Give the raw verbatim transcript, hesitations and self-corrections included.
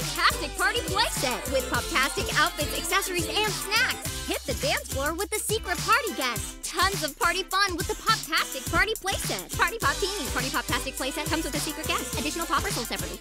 Poptastic Party Playset with Poptastic outfits, accessories, and snacks. Hit the dance floor with the secret party guests. Tons of party fun with the Poptastic Party Playset. Party Popteenies Party Poptastic Playset comes with a secret guest. Additional poppers sold separately.